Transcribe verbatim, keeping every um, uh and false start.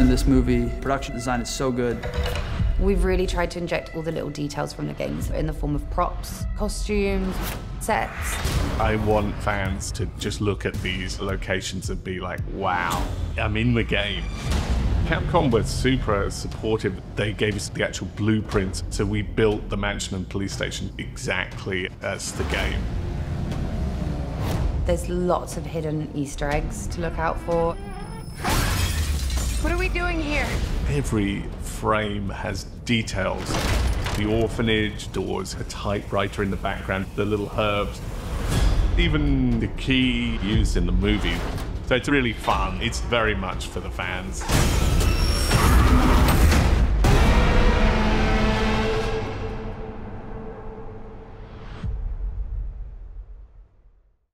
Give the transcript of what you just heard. In this movie, production design is so good. We've really tried to inject all the little details from the games in the form of props, costumes, sets. I want fans to just look at these locations and be like, wow, I'm in the game. Capcom was super supportive. They gave us the actual blueprint, so we built the mansion and police station exactly as the game. There's lots of hidden Easter eggs to look out for. What are we doing here? Every frame has details. The orphanage doors, a typewriter in the background, the little herbs, even the key used in the movie. So it's really fun. It's very much for the fans.